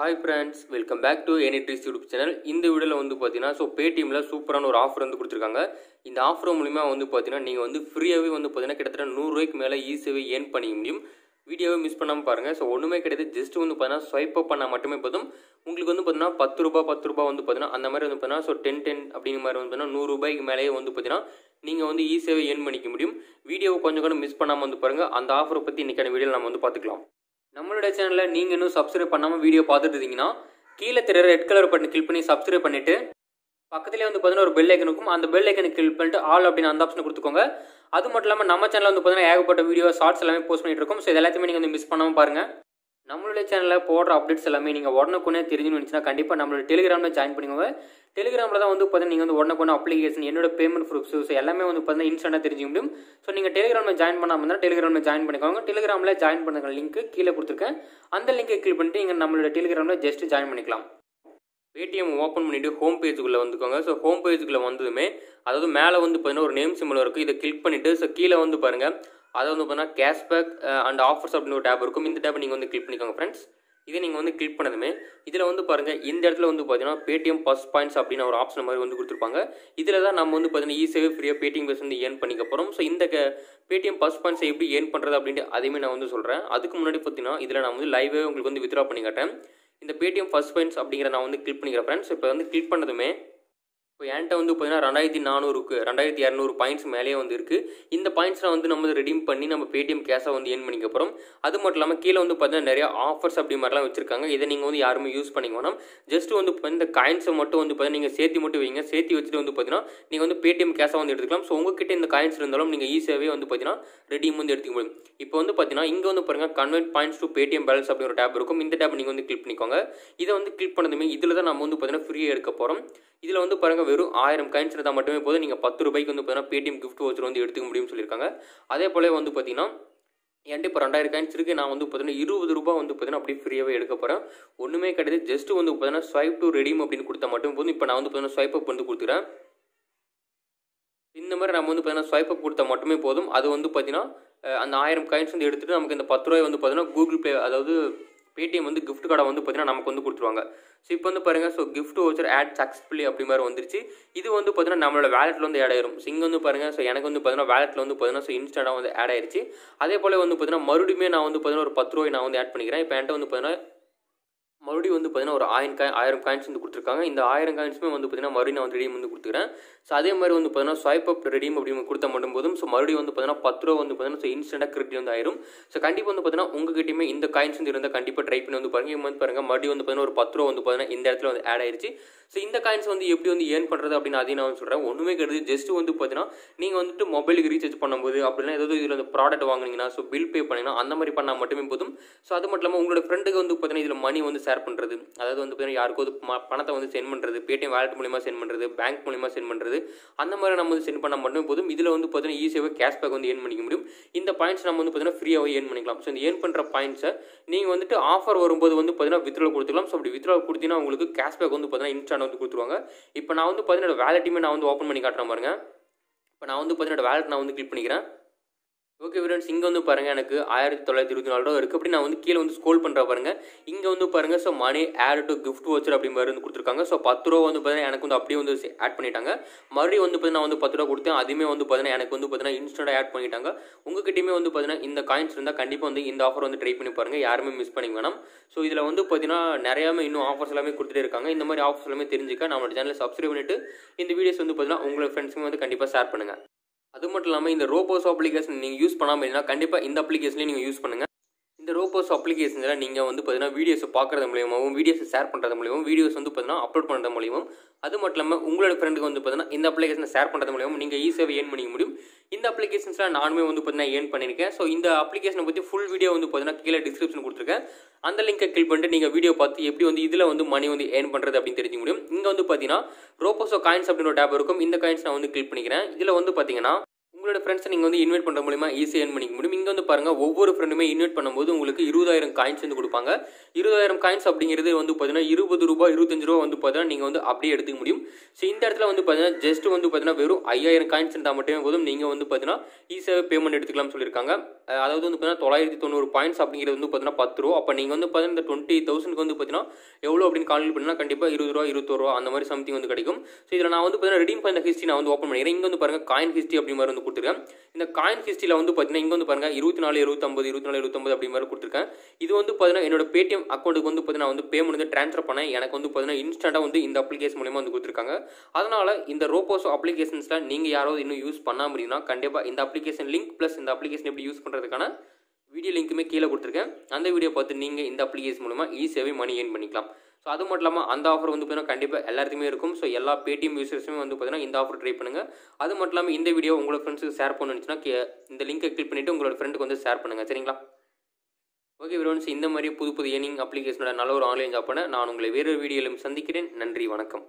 High friends welcome back to any tricks YouTube channel இந்த வீடியோல வந்து பாத்தீனா சோ Paytmல சூப்பரான ஒரு ஆஃபர் வந்து கொடுத்திருக்காங்க இந்த ஆஃபர் மூலமா வந்து பாத்தீனா நீங்க வந்து ஃப்ரீயாவே வந்து பாத்தீனா கிட்டத்தட்ட 100 ரூபாய்க்கு மேல ஈஸியா earn பண்ணிக்க முடியும் வீடியோவை மிஸ் பண்ணாம பாருங்க சோ ஒண்ணுமே கிடையாது ஜஸ்ட் வந்து பாத்தீனா ஸ்வைப் அப் பண்ணா மட்டுமே போதும் உங்களுக்கு வந்து பாத்தீனா 10 ரூபாய் வந்து பாத்தீனா அந்த மாதிரி வந்து பாத்தீனா சோ 10 அப்படிங்கிற மாதிரி வந்து பாத்தீனா 100 ரூபாய்க்கு மேலயே வந்து பாத்தீனா நீங்க வந்து ஈஸியா earn பண்ணிக்க முடியும் வீடியோவை கொஞ்சம் கூட மிஸ் பண்ணாம வந்து பாருங்க அந்த ஆஃபர் பத்தி இன்னைக்கான வீடியோல நாம வந்து பாத்துக்கலாம் நம்மளோட சேனலை நீங்கள் இன்னும் சப்ஸ்கிரைப் பண்ணாமல் வீடியோ பார்த்துட்டு இருந்தீங்கன்னா கீழே தெரிகிற ரெட் கலர் பட்டன் கிளிக் பண்ணி சப்ஸ்கிரைப் பண்ணிவிட்டு பக்கத்துலேயே வந்து பார்த்தீங்கன்னா ஒரு பெல் ஐக்கன் இருக்கும் அந்த பெல் ஐக்கனை கிளிக் பண்ணிட்டு ஆல் அப்படின்னு அந்த ஆப்ஷனை கொடுத்துக்கோங்க அது மட்டும் இல்லாமல் நம்ம சேனலில் வந்து பார்த்தீங்கன்னா ஏகப்பட்ட வீடியோ ஷார்ட்ஸ் எல்லாமே போஸ்ட் பண்ணிட்டு இருக்கோம் ஸோ இது எல்லாத்தையுமே நீங்கள் வந்து மிஸ் பண்ணாமல் பாருங்கள் நம்மளுடைய சேனலில் போடுற அப்டேட்ஸ் எல்லாமே நீங்கள் உடனுக்குன்னே தெரிஞ்சுன்னு நினச்சினா கண்டிப்பாக நம்மளோட டெலிகிராமில் ஜாயின் பண்ணிக்கோங்க டெலிகிராமில் தான் வந்து பார்த்தீங்கன்னா நீங்கள் வந்து உடனுக்குன்னு அப்ளிகேஷன் என்னோட பேமெண்ட் ப்ரூஃப்ஸ் ஸோ எல்லாமே வந்து பார்த்தீங்கன்னா இன்ஸ்டன்ட்டாக தெரிஞ்சுக்க முடியும் ஸோ நீங்கள் டெலிகிராமில் ஜாயின் பண்ணாமல் இருந்தால் டெலிகிராமில் ஜாயின் பண்ணிக்கோங்க டெலிகிராமில் ஜாயின் பண்ணுற லிங்க்கு கீழே கொடுத்துருக்கேன் அந்த லிங்கை கிளிக் பண்ணிட்டு நீங்கள் நம்மளோட டெலிகிராமில் ஜஸ்ட் ஜாயின் பண்ணிக்கலாம் பேடிஎம் ஓப்பன் பண்ணிவிட்டு ஹோம் பேஜுக்குள்ளே வந்துக்கோங்க ஸோ ஹோம் பேஜுக்குள்ளே வந்ததுமே அதாவது மேலே வந்து பார்த்தீங்கன்னா ஒரு நேம் சிம்பிள் இருக்குது இதை கிளிக் பண்ணிவிட்டு ஸோ கீழே வந்து பாருங்கள் அதை வந்து பார்த்தீங்கன்னா கேஷ்பேக் அண்ட் ஆஃபர்ஸ் அப்படின்னு ஒரு டேப் இருக்கும் இந்த டேப் நீங்கள் வந்து கிளிக் பண்ணிக்கோங்க ஃப்ரெண்ட்ஸ் இதை நீங்கள் வந்து கிளிக் பண்ணதுமே இதில் வந்து பாருங்கள் இந்த இடத்துல வந்து பார்த்தீங்கன்னா பேடிஎம் பஸ் பாயிண்ட்ஸ் அப்படின்னு ஒரு ஆப்ஷன் மாதிரி வந்து கொடுத்துருப்பாங்க இதில் தான் நம்ம வந்து பார்த்தீங்கன்னா ஈஸியாக ஃப்ரீயாக பேடிஎம் பஸ் வந்து ஏர்ன் பண்ணிக்க போகிறோம் ஸோ இந்த பேடிஎம் பஸ் பாயிண்ட்ஸை எப்படி ஏர்ன் பண்ணுறது அப்படின்ட்டு அதையுமே நான் வந்து சொல்கிறேன் அதுக்கு முன்னாடி பார்த்தீங்கன்னா இதில் நான் வந்து லைவாகவே உங்களுக்கு வந்து வித்ரா பண்ணி காட்டேன் இந்த பேடிஎம் பஸ் பாயிண்ட்ஸ் அப்படிங்கிற நான் வந்து கிளிக் பண்ணிக்கிறேன் ஃப்ரெண்ட்ஸ் இப்போ வந்து கிளிக் பண்ணதுமே இப்போ என்கிட்ட வந்து பார்த்தீங்கன்னா 2200 பாயிண்ட்ஸ் மேலேயே வந்து இருக்குது இந்த பாயிண்ட்ஸில் வந்து நம்ம ரெடீம் பண்ணி நம்ம பேடிஎம் கேஷாக வந்து ஏர்ன் பண்ணிக்க போகிறோம் அது மட்டும் இல்லாமல் கீழே வந்து பார்த்தீங்கன்னா நிறைய ஆஃபர்ஸ் அப்படி மாதிரிலாம் வச்சுருக்காங்க இதை நீங்கள் வந்து யாருமே யூஸ் பண்ணிக்கணும் ஜஸ்ட் வந்து இந்த காயின்ஸை மட்டும் வந்து பார்த்தீங்கன்னா நீங்கள் சேர்த்து மட்டும் வைங்க சேர்த்து வச்சுட்டு வந்து பார்த்தீங்கன்னா நீங்கள் வந்து பேடிஎம் கேஷாக வந்து எடுத்துக்கலாம் ஸோ உங்ககிட்ட இந்த காயின்ஸ் இருந்தாலும் நீங்கள் ஈஸியாகவே வந்து பார்த்தீங்கன்னா ரெடீம் வந்து எடுத்துக்க முடியும் இப்போ வந்து பார்த்தீங்கன்னா இங்கே வந்து பாருங்கள் convert points to Paytm balance அப்படி ஒரு டேப் இருக்கும் இந்த டேப் நீங்கள் வந்து கிளிக் பண்ணிக்கோங்க இதை வந்து கிளிக் பண்ணதுமே இதில் தான் நம்ம வந்து பார்த்தீங்கன்னா ஃப்ரீயாக எடுக்க போகிறோம் இதில் வந்து பாருங்கள் வெறும் 1000 காயின்ஸ் இருந்தால் மட்டுமே போதும் நீங்கள் 10 ரூபாய்க்கு வந்து பார்த்தீங்கன்னா பேடிஎம் கிஃப்ட் வச்சு வந்து எடுத்துக்க முடியும்னு சொல்லியிருக்காங்க அதே போல் வந்து பார்த்தீங்கன்னா என்கிட்ட இப்போ 2000 காயின்ஸ் இருக்குது நான் வந்து பார்த்தீங்கன்னா 20 ரூபாய் வந்து பார்த்தீங்கன்னா அப்படியே ஃப்ரீயாகவே எடுக்க போகிறேன் ஒன்றுமே கிடையாது ஜஸ்ட்டு வந்து பார்த்தீங்கன்னா ஸ்வைப் டு ரெடீம் அப்படின்னு கொடுத்தா மட்டும் போதும் இப்போ நான் வந்து பார்த்தீங்கன்னா ஸ்வைப் அப் வந்து கொடுத்துக்கிறேன் இந்த மாதிரி நம்ம வந்து பார்த்தீங்கன்னா ஸ்வைப் அப் கொடுத்தா மட்டுமே போதும் அது வந்து பார்த்தீங்கன்னா அந்த 1000 காயின்ஸ் வந்து எடுத்துகிட்டு நமக்கு இந்த 10 ரூபாய் வந்து பார்த்தீங்கன்னா கூகுள் பே அதாவது பேடிஎம் வந்து கிஃப்ட் கார்டை வந்து பார்த்தீங்கன்னா நமக்கு வந்து கொடுத்துருவாங்க ஸோ இப்போ வந்து பாருங்கள் so gift voucher add successfully அப்படி மாதிரி வந்துருச்சு இது வந்து பார்த்தீங்கன்னா நம்மளோட வேலெட்டில் வந்து ஆட் ஆயிரும் இங்கே வந்து பாருங்கள் ஸோ எனக்கு வந்து பார்த்தீங்கன்னா வேலெட்டில் வந்து பார்த்தீங்கன்னா ஸோ இன்ஸ்டாண்டாக வந்து ஆட் ஆயிடுச்சு அதே போல் வந்து பார்த்தீங்கன்னா மறுபடியும் நான் வந்து பார்த்தீங்கன்னா ஒரு 10 ரூபாய் நான் வந்து ஆட் பண்ணிக்கிறேன் இப்போ என்கிட்ட வந்து பார்த்தீங்கன்னா மறுபடியும் வந்து பார்த்தீங்கன்னா ஒரு 1000 காயின்ஸ் வந்து கொடுத்துருக்காங்க இந்த 1000 காயின்ஸுமே வந்து பார்த்தீங்கன்னா மறுபடியும் நான் வந்து ரெடீம் வந்து கொடுத்துக்கிறேன் ஸோ அதே மாதிரி வந்து பார்த்தீங்கன்னா ஸ்வைப் அப் ரெடீம் அப்படின்னு கொடுத்த மட்டும் போதும் ஸோ மறுபடியும் வந்து பார்த்தீங்கன்னா 10 ரூபா வந்து பார்த்தீங்கன்னா ஸோ இன்ஸ்டன்ட்டாக கிரெடிட் வந்து ஆயிரும் ஸோ கண்டிப்பாக வந்து பார்த்தீங்கன்னா உங்ககிட்டயுமே இந்த காயின்ஸ் வந்து இருந்தால் கண்டிப்பாக ட்ரை பண்ணி வந்து பாருங்கள் இங்கே வந்து பாருங்கள் மறுபடியும் வந்து பார்த்தீங்கன்னா ஒரு 10 ரூபா வந்து பார்த்தீங்கன்னா இந்த இடத்துல வந்து ஆட் ஆயிடுச்சு ஸோ இந்த காயின்ஸ் வந்து எப்படி வந்து ஏர்ன் பண்ணுறது அப்படின்னு அதையும் நான் சொல்கிறேன் ஒன்றுமே கிடையாது ஜஸ்ட் வந்து பார்த்தீங்கன்னா நீங்கள் வந்துட்டு மொபைலுக்கு ரீசார்ஜ் பண்ணும்போது அப்படின்னா ஏதாவது இதில் வந்து ப்ராடக்ட் வாங்கினீங்கன்னா ஸோ பில் பே பண்ணிங்கன்னா அந்த மாதிரி பண்ணால் மட்டுமே போதும் ஸோ அது மட்டும் இல்லாமல் உங்களோட ஃப்ரெண்டுக்கு வந்து பார்த்தீங்கன்னா இதில் மணி வந்து ஷேர் பண்ணுறது அதாவது வந்து பார்த்தீங்கன்னா யாருக்காவது பணத்தை வந்து சென்ட் பண்ணுறது பேடிஎம் வாலெட் மூலியமாக சென்ட் பண்ணுறது பேங்க் மூலியமாக சென்ட் பண்ணுறது அந்த மாதிரி நம்ம வந்து சென்ட் பண்ணால் மட்டுமே போதும் இதில் வந்து பார்த்தீங்கன்னா ஈஸியாக கேஷ்பேக் வந்து ஏர்ன் பண்ணிக்க முடியும் இந்த பாயிண்ட்ஸ் நம்ம வந்து பார்த்தீங்கன்னா ஃப்ரீயாக ஏர்ன் பண்ணிக்கலாம் ஸோ இந்த ஏர்ன் பண்ணுற பாயிண்ட்ஸை நீங்கள் வந்துட்டு ஆஃபர் வரும்போது வந்து பார்த்தீங்கன்னா வித்ட்ரால் கொடுத்துக்கலாம் ஸோ அப்படி வித்ட்ரால் கொடுத்தீங்கன்னா உங்களுக்கு கேஷ்பேக் வந்து பார்த்தீங்கன்னா இன்ஸ்டாண்ட் வந்து கொடுத்துருவாங்க இப்போ நான் வந்து பார்த்தீங்கன்னா வேலெட்டையுமே நான் வந்து ஓப்பன் பண்ணி காட்டுறேன் பாருங்க இப்போ நான் வந்து பார்த்தீங்கன்னா வேலெட் நான் வந்து கிளிக் பண்ணிக்கிறேன் ஓகே ஃப்ரெண்ட்ஸ் இங்கே வந்து பாருங்கள் எனக்கு 1924 ரூபா இருக்குது அப்படி நான் வந்து கீழே வந்து ஸ்க்ரோல் பண்ணுற பாருங்கள் இங்கே வந்து பாருங்கள் so money add to gift voucher அப்படி மாதிரி வந்து கொடுத்துருக்காங்க ஸோ 10 ரூபா வந்து பார்த்தீங்கன்னா எனக்கு வந்து அப்படியே வந்து ஆட் பண்ணிட்டாங்க மறுபடியும் வந்து பார்த்தீங்கன்னா வந்து 10 ரூபா கொடுத்தேன் அதுவுமே வந்து பார்த்தீங்கன்னா எனக்கு வந்து பார்த்தீங்கன்னா இன்ஸ்டன்ட்டாக ஆட் பண்ணிட்டாங்க உங்ககிட்டயுமே வந்து பார்த்தீங்கன்னா இந்த காயின்ஸ் இருந்தால் கண்டிப்பாக வந்து இந்த ஆஃபர் வந்து ட்ரை பண்ணி பாருங்கள் யாருமே மிஸ் பண்ணிக்க வேணாம் ஸோ இதில் வந்து பார்த்தீங்கன்னா நிறையாவே இன்னும் ஆஃபர்ஸ் எல்லாமே கொடுத்துட்டே இருக்காங்க இந்த மாதிரி ஆஃபர்ஸ் எல்லாமே தெரிஞ்சுக்க நம்மளோட சேனலில் சப்ஸ்கிரைப் பண்ணிவிட்டு இந்த வீடியோஸ் வந்து பார்த்தீங்கன்னா உங்களோட ஃப்ரெண்ட்ஸுமே வந்து கண்டிப்பாக ஷேர் பண்ணுங்கள் அது மட்டும் இல்லாமல் இந்த ரோபோஸ் அப்ளிகேஷன் நீங்கள் யூஸ் பண்ணாமல் இல்லைன்னா கண்டிப்பாக இந்த அப்ளிகேஷன்லேயும் நீங்கள் யூஸ் பண்ணுங்கள் இந்த ரோபோஸ் அப்ளிகேஷனில் நீங்கள் வந்து பார்த்தீங்கன்னா வீடியோஸை பார்க்குறது மூலியமாகவும் வீடியோஸை ஷேர் பண்ணுறது மூலியமும் வீடியோஸ் வந்து பார்த்தீங்கன்னா அப்லோட் பண்ணுறது மூலியமும் அது மட்டும் இல்லாமல் உங்களோட ஃப்ரெண்டுக்கு வந்து பார்த்தீங்கன்னா இந்த அப்ளிகேஷனை ஷேர் பண்ணுறது மூலியமும் நீங்கள் ஈஸியாக ஏர்ன் பண்ணிக்க முடியும் இந்த அப்ளிகேஷன்ஸ்லாம் நானுமே வந்து பார்த்தீங்கன்னா ஏர்ன் பண்ணியிருக்கேன் ஸோ இந்த அப்ளிகேஷனை பற்றி ஃபுல் வீடியோ வந்து பார்த்தீங்கன்னா கீழே டிஸ்கிரிப்ஷன் கொடுத்துருக்கேன் அந்த லிங்கை கிளிக் பண்ணிட்டு நீங்கள் வீடியோ பார்த்து எப்படி வந்து இதில் வந்து மணி வந்து ஏர்ன் பண்ணுறது அப்படின்னு தெரிஞ்சுக்க முடியும் இங்கே வந்து பார்த்தீங்கன்னா ரோபோசோ காயின்ஸ் அப்படின்னு ஒரு டேப் இருக்கும் இந்த காயின்ஸ் நான் வந்து கிளிக் பண்ணிக்கிறேன் இதில் வந்து பார்த்தீங்கன்னா उंगलोड फ्रेंड्स नहीं इनवेट पड़ मुझे ईसिया एन पड़ी मुझे पांग फ्रेंडुमे इनवेट पड़े $20,000 अभी पातना ₹25 वो पातना नहीं अभी एड़क मुझे वो पातना जस्ट वो पातना वो 5,000 मटमें पातना ईसिया पेमेंट एड़काना पातना 990 पॉइंट्स अभी पातना 10 रूप अब पाँच 20,000 पातना एव्लो अब कालकुलेट कंपा ₹20 अंदमि समथिंग कई ना वो पाँच रिडीम पड़ा हिस्ट्री ना वो ओपन पड़े इं पांग कॉइन हिस्ट्री अभी मारे कॉइन हिस्ट्री वो पातना इं पांग 24 अभी मारे को पातना पेटीएम अकाउंट पातना पेमेंट ट्रांसफर पड़े पाँच इंस्टेंटा वो अप्लिकेशन मूल्यमा को रोपोसो अप्लिकेशन्स यारो इन यूस पड़ा कंपा अप्लिकेशन लिंक प्लस अप्लिकेशन एप्पड़ी यूस पड़कान वीडियो लिंकुमे कीले कोट्टिरुक्केन अंद वीडियो पात्तु नींगा इंद अप्लिकेशन मूलमा ईसियावे मनी earn पण्णिक्कलाम सो अदु मट्टुम इल्लामा अंद ऑफर वंदु पातना कंडिप्पा एल्लारुक्कुमे इरुक्कुम सो एल्ला पेटीएम यूजर्सुमे वंदु पातना इंद ऑफर ट्राई पण्णुंगा अदु मट्टुम इल्लामा इंद वीडियो उंगलोड फ्रेंड्सुक्कु शेयर पण्णुनुचुन्ना इंद लिंक क्लिक पण्णिट्टु उंगलोड फ्रेंड्सुक्कु वंदु शेयर पण्णुंगा सरीங்களா ओके फ्रेंड्स इंद मारी पुदु पुदु earning applicationoda नल्ला ओरु ऑनलाइन जॉब पण्ण नान उंगले वेरु वीडियोलुम संदिक्किरेन नंरी वणक्कम।